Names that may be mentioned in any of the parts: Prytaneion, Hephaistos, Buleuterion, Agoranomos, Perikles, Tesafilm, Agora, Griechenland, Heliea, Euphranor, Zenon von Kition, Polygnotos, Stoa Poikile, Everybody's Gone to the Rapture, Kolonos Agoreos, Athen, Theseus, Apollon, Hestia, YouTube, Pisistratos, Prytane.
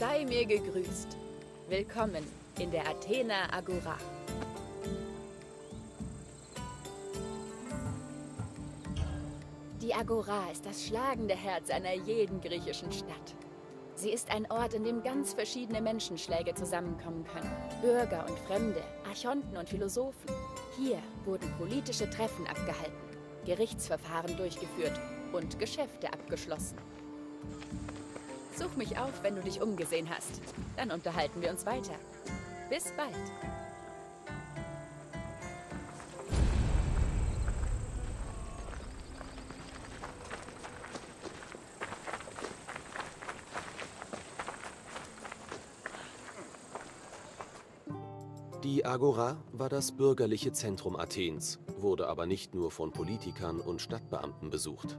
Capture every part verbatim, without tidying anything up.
Sei mir gegrüßt. Willkommen in der Athener Agora. Die Agora ist das schlagende Herz einer jeden griechischen Stadt. Sie ist ein Ort, in dem ganz verschiedene Menschenschläge zusammenkommen können. Bürger und Fremde, Archonten und Philosophen. Hier wurden politische Treffen abgehalten, Gerichtsverfahren durchgeführt und Geschäfte abgeschlossen. Such mich auf, wenn du dich umgesehen hast. Dann unterhalten wir uns weiter. Bis bald. Die Agora war das bürgerliche Zentrum Athens, wurde aber nicht nur von Politikern und Stadtbeamten besucht.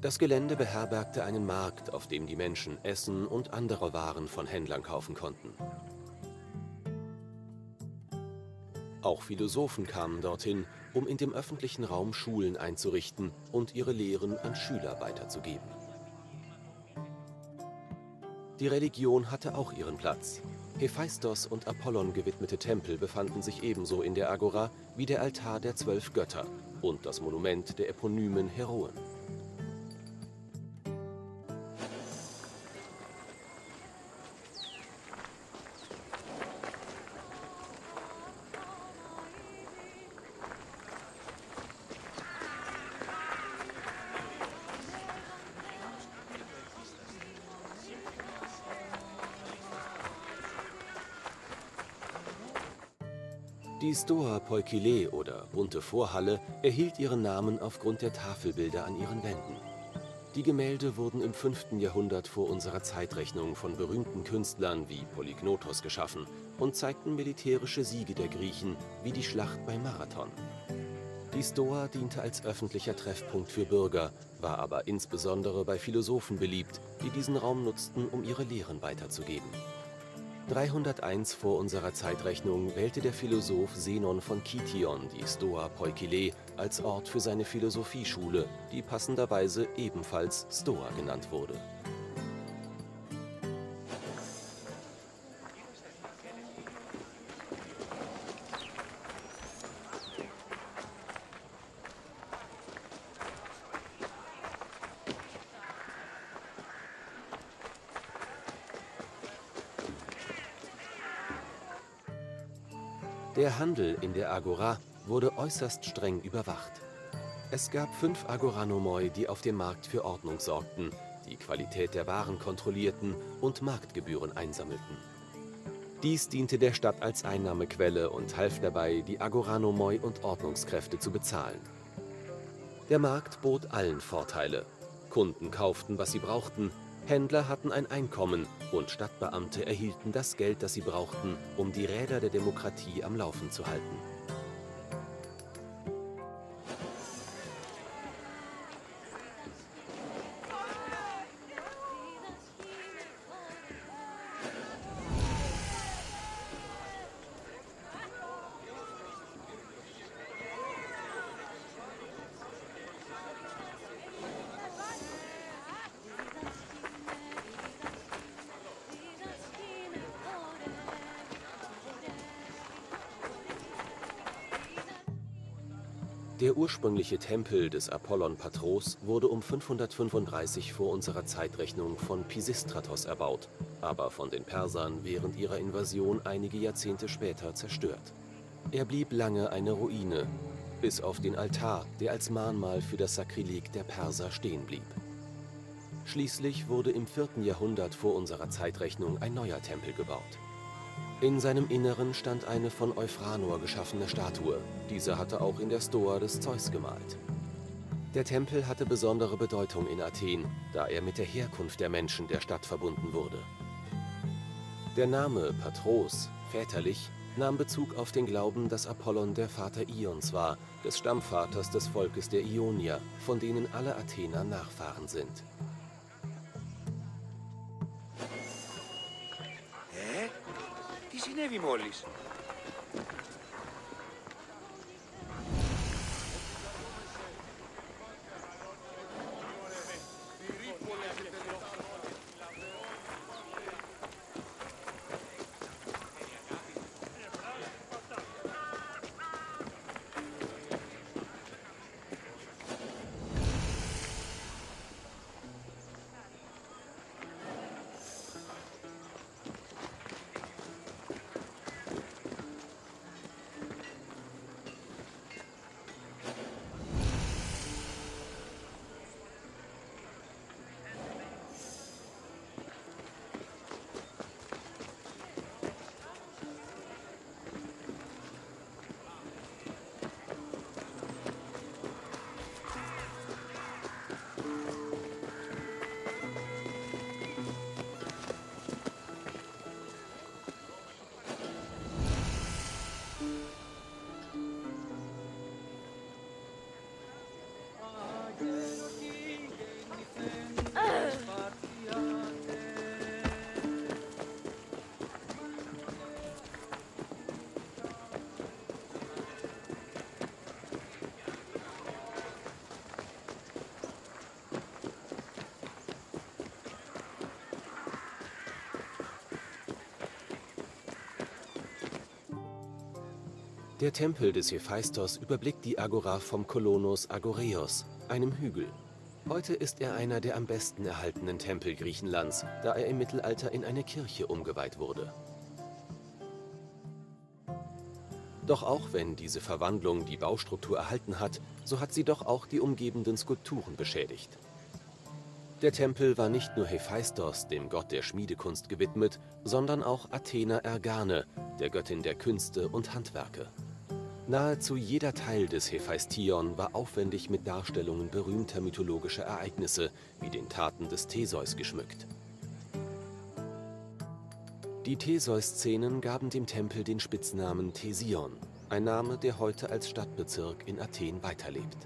Das Gelände beherbergte einen Markt, auf dem die Menschen Essen und andere Waren von Händlern kaufen konnten. Auch Philosophen kamen dorthin, um in dem öffentlichen Raum Schulen einzurichten und ihre Lehren an Schüler weiterzugeben. Die Religion hatte auch ihren Platz. Hephaistos und Apollon gewidmete Tempel befanden sich ebenso in der Agora wie der Altar der zwölf Götter und das Monument der eponymen Heroen. Die Stoa Poikile oder bunte Vorhalle erhielt ihren Namen aufgrund der Tafelbilder an ihren Wänden. Die Gemälde wurden im fünften Jahrhundert vor unserer Zeitrechnung von berühmten Künstlern wie Polygnotos geschaffen und zeigten militärische Siege der Griechen wie die Schlacht bei Marathon. Die Stoa diente als öffentlicher Treffpunkt für Bürger, war aber insbesondere bei Philosophen beliebt, die diesen Raum nutzten, um ihre Lehren weiterzugeben. dreihunderteins vor unserer Zeitrechnung wählte der Philosoph Zenon von Kition die Stoa Poikile als Ort für seine Philosophieschule, die passenderweise ebenfalls Stoa genannt wurde. Der Handel in der Agora wurde äußerst streng überwacht. Es gab fünf Agoranomoi, die auf dem Markt für Ordnung sorgten, die Qualität der Waren kontrollierten und Marktgebühren einsammelten. Dies diente der Stadt als Einnahmequelle und half dabei, die Agoranomoi und Ordnungskräfte zu bezahlen. Der Markt bot allen Vorteile. Kunden kauften, was sie brauchten, Händler hatten ein Einkommen und Stadtbeamte erhielten das Geld, das sie brauchten, um die Räder der Demokratie am Laufen zu halten. Der ursprüngliche Tempel des Apollon Patros wurde um fünfhundertfünfunddreißig vor unserer Zeitrechnung von Pisistratos erbaut, aber von den Persern während ihrer Invasion einige Jahrzehnte später zerstört. Er blieb lange eine Ruine, bis auf den Altar, der als Mahnmal für das Sakrileg der Perser stehen blieb. Schließlich wurde im vierten Jahrhundert vor unserer Zeitrechnung ein neuer Tempel gebaut. In seinem Inneren stand eine von Euphranor geschaffene Statue. Diese hatte auch in der Stoa des Zeus gemalt. Der Tempel hatte besondere Bedeutung in Athen, da er mit der Herkunft der Menschen der Stadt verbunden wurde. Der Name Patros, väterlich, nahm Bezug auf den Glauben, dass Apollon der Vater Ions war, des Stammvaters des Volkes der Ionier, von denen alle Athener Nachfahren sind. Συνέβη μόλις. Der Tempel des Hephaistos überblickt die Agora vom Kolonos Agoreos, einem Hügel. Heute ist er einer der am besten erhaltenen Tempel Griechenlands, da er im Mittelalter in eine Kirche umgeweiht wurde. Doch auch wenn diese Verwandlung die Baustruktur erhalten hat, so hat sie doch auch die umgebenden Skulpturen beschädigt. Der Tempel war nicht nur Hephaistos, dem Gott der Schmiedekunst, gewidmet, sondern auch Athena Ergane, der Göttin der Künste und Handwerke. Nahezu jeder Teil des Hephaistion war aufwendig mit Darstellungen berühmter mythologischer Ereignisse wie den Taten des Theseus geschmückt. Die Theseus-Szenen gaben dem Tempel den Spitznamen Thesion, ein Name, der heute als Stadtbezirk in Athen weiterlebt.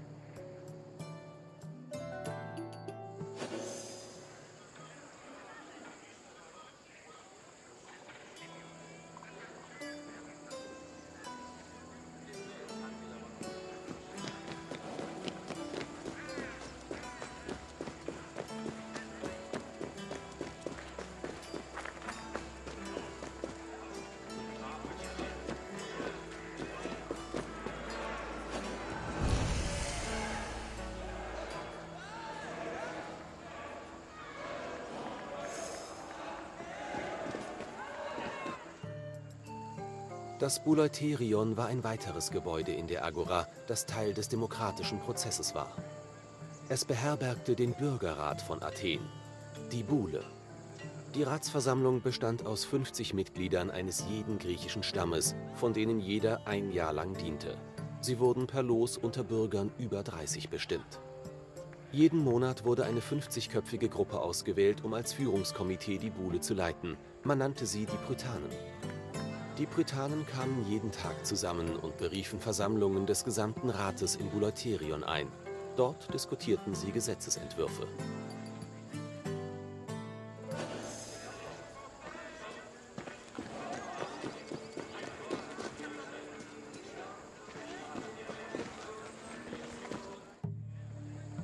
Das Buleuterion war ein weiteres Gebäude in der Agora, das Teil des demokratischen Prozesses war. Es beherbergte den Bürgerrat von Athen, die Boule. Die Ratsversammlung bestand aus fünfzig Mitgliedern eines jeden griechischen Stammes, von denen jeder ein Jahr lang diente. Sie wurden per Los unter Bürgern über dreißig bestimmt. Jeden Monat wurde eine fünfzigköpfige Gruppe ausgewählt, um als Führungskomitee die Boule zu leiten. Man nannte sie die Prytanen. Die Prytanen kamen jeden Tag zusammen und beriefen Versammlungen des gesamten Rates im Buleuterion ein. Dort diskutierten sie Gesetzesentwürfe.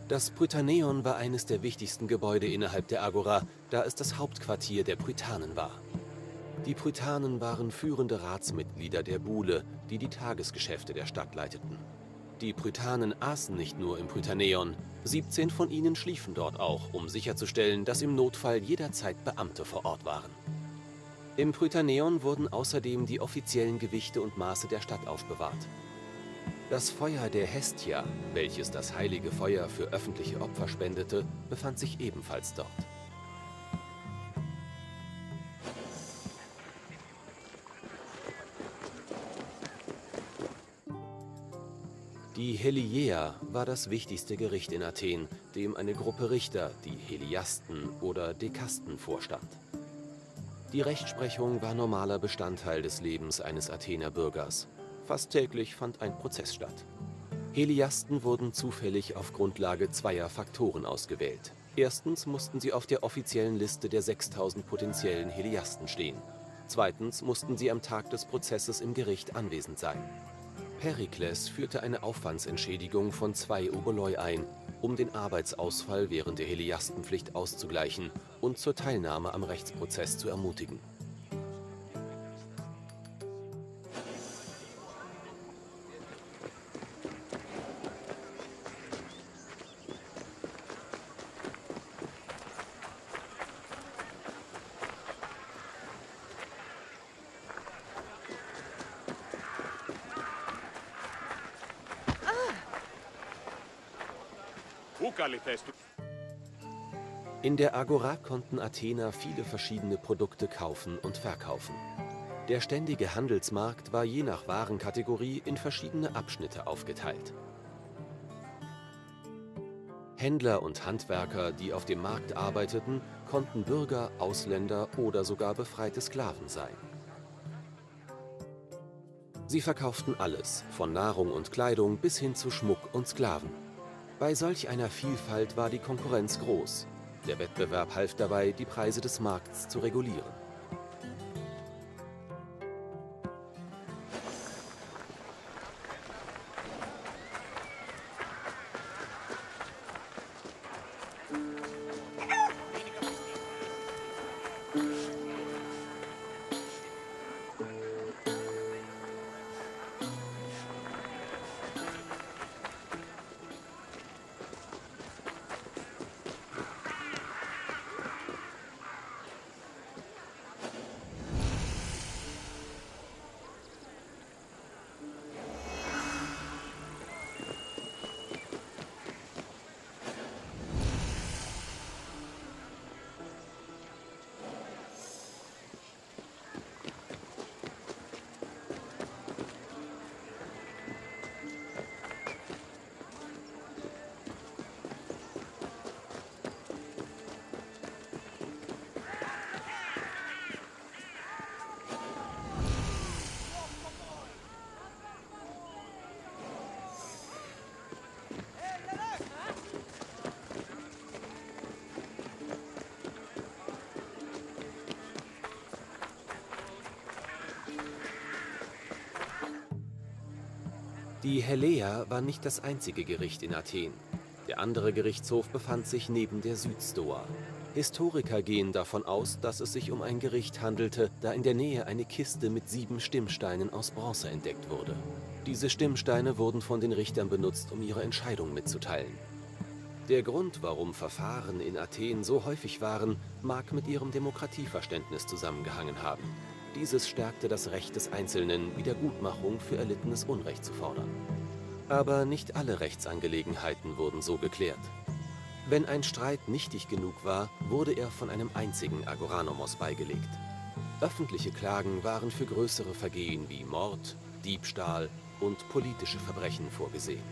Das Prytaneion war eines der wichtigsten Gebäude innerhalb der Agora, da es das Hauptquartier der Prytanen war. Die Prytanen waren führende Ratsmitglieder der Boule, die die Tagesgeschäfte der Stadt leiteten. Die Prytanen aßen nicht nur im Prytaneion, siebzehn von ihnen schliefen dort auch, um sicherzustellen, dass im Notfall jederzeit Beamte vor Ort waren. Im Prytaneion wurden außerdem die offiziellen Gewichte und Maße der Stadt aufbewahrt. Das Feuer der Hestia, welches das heilige Feuer für öffentliche Opfer spendete, befand sich ebenfalls dort. Die Heliea war das wichtigste Gericht in Athen, dem eine Gruppe Richter, die Heliasten oder Dekasten, vorstand. Die Rechtsprechung war normaler Bestandteil des Lebens eines Athener Bürgers. Fast täglich fand ein Prozess statt. Heliasten wurden zufällig auf Grundlage zweier Faktoren ausgewählt. Erstens mussten sie auf der offiziellen Liste der sechstausend potenziellen Heliasten stehen. Zweitens mussten sie am Tag des Prozesses im Gericht anwesend sein. Perikles führte eine Aufwandsentschädigung von zwei Oboloi ein, um den Arbeitsausfall während der Heliastenpflicht auszugleichen und zur Teilnahme am Rechtsprozess zu ermutigen. In der Agora konnten Athener viele verschiedene Produkte kaufen und verkaufen. Der ständige Handelsmarkt war je nach Warenkategorie in verschiedene Abschnitte aufgeteilt. Händler und Handwerker, die auf dem Markt arbeiteten, konnten Bürger, Ausländer oder sogar befreite Sklaven sein. Sie verkauften alles, von Nahrung und Kleidung bis hin zu Schmuck und Sklaven. Bei solch einer Vielfalt war die Konkurrenz groß. Der Wettbewerb half dabei, die Preise des Markts zu regulieren. Die Heleia war nicht das einzige Gericht in Athen. Der andere Gerichtshof befand sich neben der Südstoa. Historiker gehen davon aus, dass es sich um ein Gericht handelte, da in der Nähe eine Kiste mit sieben Stimmsteinen aus Bronze entdeckt wurde. Diese Stimmsteine wurden von den Richtern benutzt, um ihre Entscheidung mitzuteilen. Der Grund, warum Verfahren in Athen so häufig waren, mag mit ihrem Demokratieverständnis zusammengehangen haben. Dieses stärkte das Recht des Einzelnen, Wiedergutmachung für erlittenes Unrecht zu fordern. Aber nicht alle Rechtsangelegenheiten wurden so geklärt. Wenn ein Streit nichtig genug war, wurde er von einem einzigen Agoranomos beigelegt. Öffentliche Klagen waren für größere Vergehen wie Mord, Diebstahl und politische Verbrechen vorgesehen.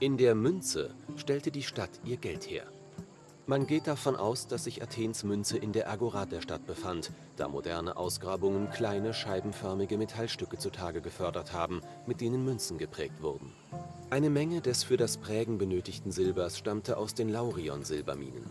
In der Münze stellte die Stadt ihr Geld her. Man geht davon aus, dass sich Athens Münze in der Agora der Stadt befand, da moderne Ausgrabungen kleine scheibenförmige Metallstücke zutage gefördert haben, mit denen Münzen geprägt wurden. Eine Menge des für das Prägen benötigten Silbers stammte aus den Laurion-Silberminen.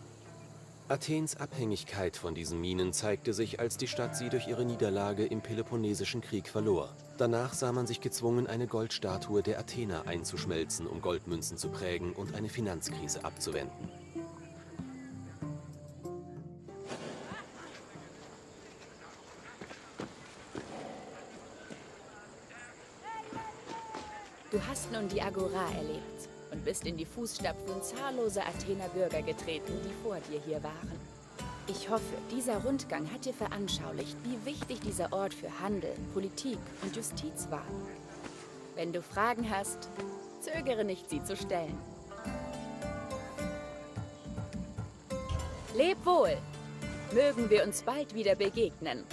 Athens Abhängigkeit von diesen Minen zeigte sich, als die Stadt sie durch ihre Niederlage im Peloponnesischen Krieg verlor. Danach sah man sich gezwungen, eine Goldstatue der Athener einzuschmelzen, um Goldmünzen zu prägen und eine Finanzkrise abzuwenden. Du hast nun die Agora erlebt und bist in die Fußstapfen zahlloser Athener Bürger getreten, die vor dir hier waren. Ich hoffe, dieser Rundgang hat dir veranschaulicht, wie wichtig dieser Ort für Handel, Politik und Justiz war. Wenn du Fragen hast, zögere nicht, sie zu stellen. Leb wohl! Mögen wir uns bald wieder begegnen.